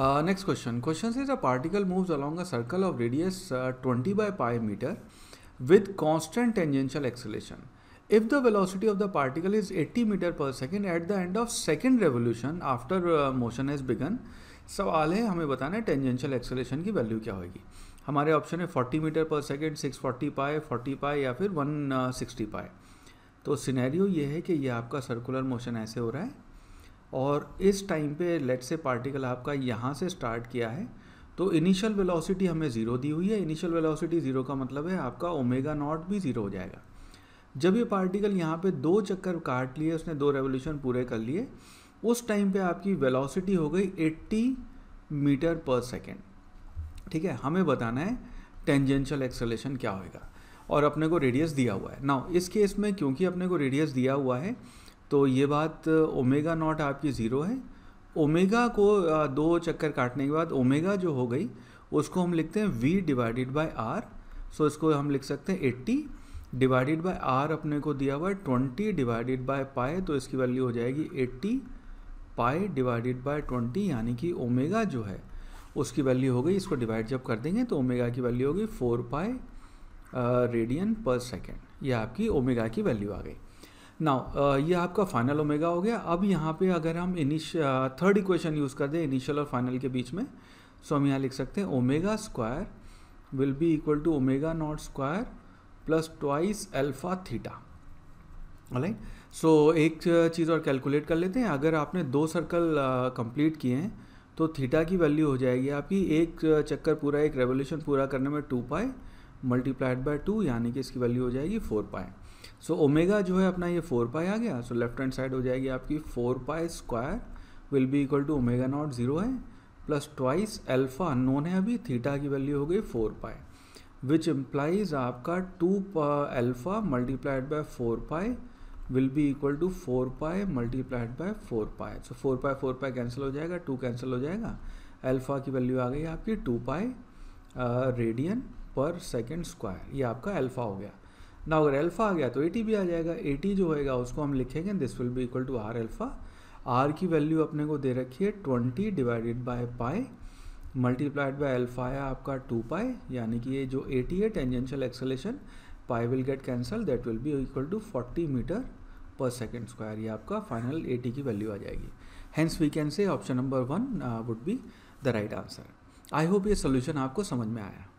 Next question. Question says a particle moves along a circle of radius 20 by pi meter with constant tangential acceleration. If the velocity of the particle is 80 meter per second at the end of second revolution after motion has begun, सवाल है हमें बताना है tangential acceleration की value क्या होगी। हमारे option है 40 मीटर पर सेकेंड, 640 पाई, 40 पाई या फिर 160 पाई। तो सिनेरियो ये है कि ये आपका सर्कुलर मोशन ऐसे हो रहा है और इस टाइम पे लेट से पार्टिकल आपका यहाँ से स्टार्ट किया है, तो इनिशियल वेलोसिटी हमें ज़ीरो दी हुई है। इनिशियल वेलोसिटी ज़ीरो का मतलब है आपका ओमेगा नॉट भी ज़ीरो हो जाएगा। जब ये पार्टिकल यहाँ पे दो चक्कर काट लिए, उसने दो रेवोल्यूशन पूरे कर लिए, उस टाइम पे आपकी वेलोसिटी हो गई 80 मीटर पर सेकेंड। ठीक है, हमें बताना है टेंजेंशियल एक्सेलेरेशन क्या होगा और अपने को रेडियस दिया हुआ है। नाउ इस केस में क्योंकि अपने को रेडियस दिया हुआ है तो ये बात ओमेगा नॉट आपकी ज़ीरो है। ओमेगा को दो चक्कर काटने के बाद ओमेगा जो हो गई उसको हम लिखते हैं v divided by r। So इसको हम लिख सकते हैं 80 डिवाइडेड बाय r अपने को दिया हुआ है 20 डिवाइडेड बाय पाई, तो इसकी वैल्यू हो जाएगी 80 पाई डिवाइडेड बाय 20, यानी कि ओमेगा जो है उसकी वैल्यू हो गई, इसको डिवाइड जब कर देंगे तो ओमेगा की वैल्यू होगी 4 पाई रेडियन पर सेकेंड। यह आपकी ओमेगा की वैल्यू आ गई। नाउ ये आपका फाइनल ओमेगा हो गया। अब यहाँ पे अगर हम थर्ड इक्वेशन यूज़ कर दें इनिशियल और फाइनल के बीच में, सो हम यहाँ लिख सकते हैं omega square will be equal to omega not square plus twice alpha theta. Alright, so एक चीज़ और कैलकुलेट कर लेते हैं। अगर आपने दो सर्कल कंप्लीट किए हैं तो थीटा की वैल्यू हो जाएगी आपकी एक चक्कर पूरा, एक रेवोल्यूशन पूरा करने में 2 पाई मल्टीप्लाइड बाय 2, यानी कि इसकी वैल्यू हो जाएगी 4 पाई। सो ओमेगा जो है अपना ये 4 पाई आ गया। सो लेफ्ट हैंड साइड हो जाएगी आपकी 4 pi square will be equal to omega naught zero है प्लस ट्वाइस अल्फा नोन है अभी, थीटा की वैल्यू हो गई 4 पाई विच इम्प्लाइज आपका 2 alpha multiplied by 4 pi will be equal to 4 pi multiplied by 4 pi. So 4 pi cancel हो जाएगा, 2 cancel हो जाएगा, अल्फा की वैल्यू आ गई आपकी 2 पाई रेडियन पर सेकेंड स्क्वायर। ये आपका अल्फा हो गया। ना अगर अल्फा आ गया तो 80 भी आ जाएगा। 80 जो होएगा उसको हम लिखेंगे this will be equal to R alpha. R की वैल्यू अपने को दे रखी है 20 divided by pi multiplied by alpha आया आपका 2 पाई, यानी कि ये जो 80 है tangential acceleration pi will get cancel, that will be equal to 40 metre पर सेकेंड स्क्वायर। ये आपका फाइनल 80 की वैल्यू आ जाएगी। Hence we can say option number 1 would be the right answer. I hope ये सोल्यूशन आपको समझ में आया।